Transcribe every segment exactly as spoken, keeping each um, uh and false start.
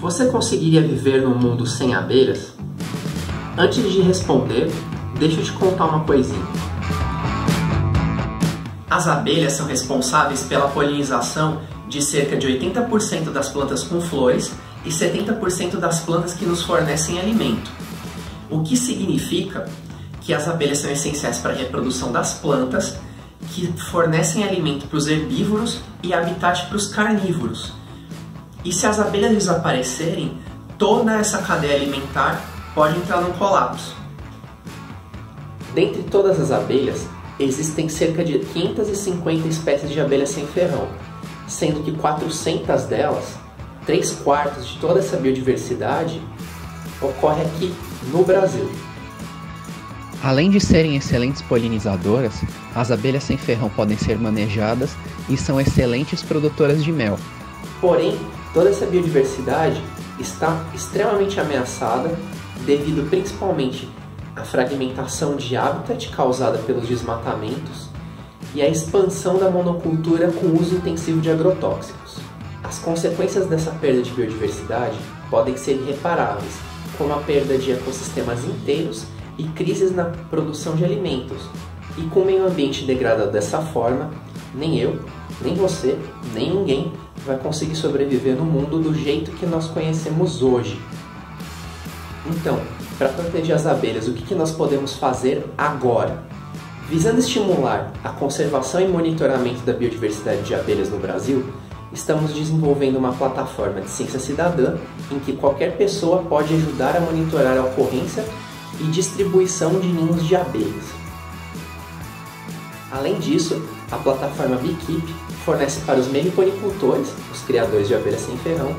Você conseguiria viver num mundo sem abelhas? Antes de responder, deixa eu te contar uma coisinha. As abelhas são responsáveis pela polinização de cerca de oitenta por cento das plantas com flores e setenta por cento das plantas que nos fornecem alimento. O que significa que as abelhas são essenciais para a reprodução das plantas, que fornecem alimento para os herbívoros e habitat para os carnívoros. E se as abelhas desaparecerem, toda essa cadeia alimentar pode entrar num colapso. Dentre todas as abelhas, existem cerca de quinhentas e cinquenta espécies de abelhas sem ferrão, sendo que quatrocentas delas, três quartos de toda essa biodiversidade, ocorre aqui no Brasil. Além de serem excelentes polinizadoras, as abelhas sem ferrão podem ser manejadas e são excelentes produtoras de mel. Porém, toda essa biodiversidade está extremamente ameaçada devido principalmente à fragmentação de habitat causada pelos desmatamentos e à expansão da monocultura com uso intensivo de agrotóxicos. As consequências dessa perda de biodiversidade podem ser irreparáveis, como a perda de ecossistemas inteiros e crises na produção de alimentos. E com o meio ambiente degradado dessa forma, nem eu, nem você, nem ninguém vai conseguir sobreviver no mundo do jeito que nós conhecemos hoje. Então, para proteger as abelhas, o que que nós podemos fazer agora? Visando estimular a conservação e monitoramento da biodiversidade de abelhas no Brasil, estamos desenvolvendo uma plataforma de ciência cidadã em que qualquer pessoa pode ajudar a monitorar a ocorrência e distribuição de ninhos de abelhas. Além disso, a plataforma BeeKeep fornece para os meliponicultores, os criadores de abelhas sem ferrão,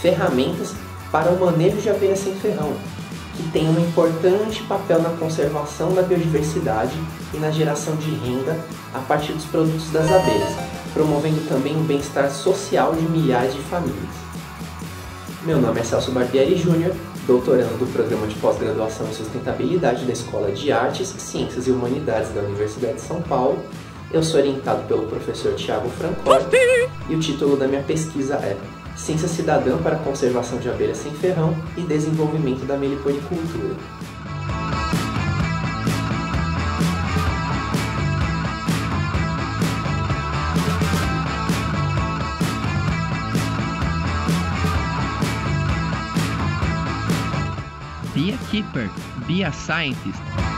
ferramentas para o manejo de abelhas sem ferrão, que tem um importante papel na conservação da biodiversidade e na geração de renda a partir dos produtos das abelhas, promovendo também o bem-estar social de milhares de famílias. Meu nome é Celso Barbieri Júnior, doutorando do Programa de Pós-Graduação em Sustentabilidade da Escola de Artes, Ciências e Humanidades da Universidade de São Paulo. Eu sou orientado pelo professor Tiago Francoy e o título da minha pesquisa é Ciência Cidadã para a Conservação de Abelhas Sem Ferrão e Desenvolvimento da Meliponicultura. Be a keeper, be a scientist.